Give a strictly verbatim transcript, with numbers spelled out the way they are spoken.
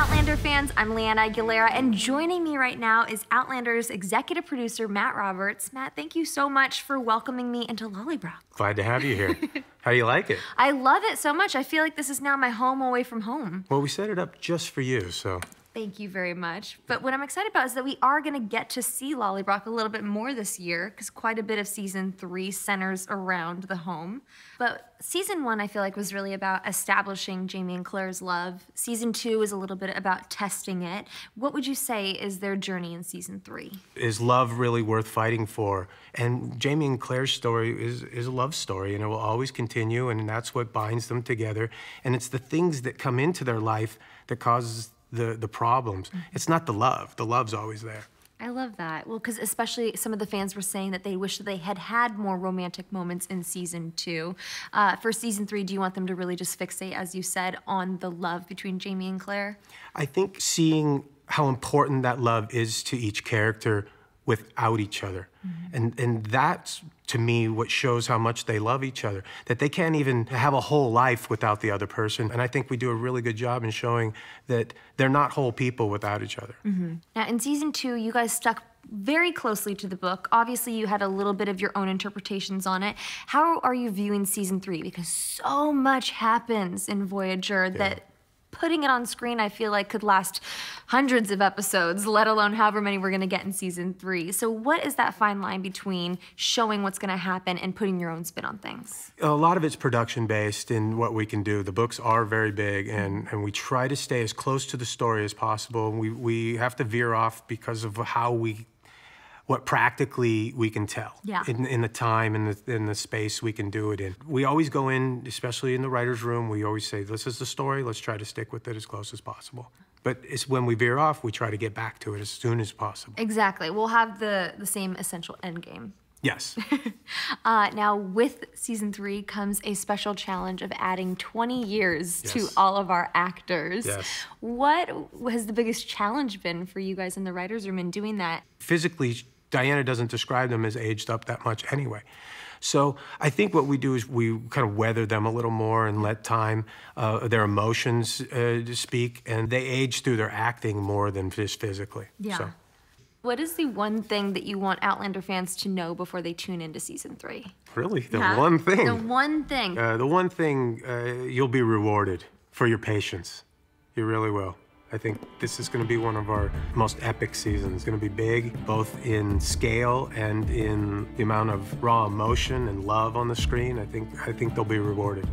Outlander fans, I'm Leanne Aguilera, and joining me right now is Outlander's executive producer, Matt Roberts. Matt, thank you so much for welcoming me into Lallybroch. Glad to have you here. How do you like it? I love it so much. I feel like this is now my home away from home. Well, we set it up just for you, so... Thank you very much. But what I'm excited about is that we are going to get to see Lallybroch a little bit more this year, because quite a bit of season three centers around the home. But season one, I feel like, was really about establishing Jamie and Claire's love. Season two is a little bit about testing it. What would you say is their journey in season three? Is love really worth fighting for? And Jamie and Claire's story is, is a love story, and it will always continue, and that's what binds them together. And it's the things that come into their life that causes the the problems. Mm-hmm. It's not the love. The love's always there. I love that. Well, because especially some of the fans were saying that they wish that they had had more romantic moments in season two. Uh, for season three, do you want them to really just fixate, as you said, on the love between Jamie and Claire? I think seeing how important that love is to each character without each other. Mm-hmm. And, and that's, to me, what shows how much they love each other, that they can't even have a whole life without the other person. And I think we do a really good job in showing that they're not whole people without each other. Mm-hmm. Now, in season two, you guys stuck very closely to the book. Obviously, you had a little bit of your own interpretations on it. How are you viewing season three? Because so much happens in Voyager yeah. that putting it on screen, I feel like, could last hundreds of episodes, let alone however many we're going to get in season three. So what is that fine line between showing what's going to happen and putting your own spin on things? A lot of it's production-based in what we can do. The books are very big, and, and we try to stay as close to the story as possible. We, we have to veer off because of how we... what practically we can tell yeah. in, in the time and the, in the space we can do it in. We always go in, especially in the writer's room, we always say, this is the story, let's try to stick with it as close as possible. But it's when we veer off, we try to get back to it as soon as possible. Exactly. We'll have the, the same essential end game. Yes. uh, now, with season three comes a special challenge of adding twenty years yes. to all of our actors. Yes. What has the biggest challenge been for you guys in the writer's room in doing that? Physically, Diana doesn't describe them as aged up that much anyway. So I think what we do is we kind of weather them a little more and let time, uh, their emotions uh, speak, and they age through their acting more than just physically. Yeah. So. What is the one thing that you want Outlander fans to know before they tune into season three? Really? The yeah. one thing? The one thing. Uh, the one thing, uh, you'll be rewarded for your patience. You really will. I think this is going to be one of our most epic seasons. It's going to be big, both in scale and in the amount of raw emotion and love on the screen. I think I think they'll be rewarded.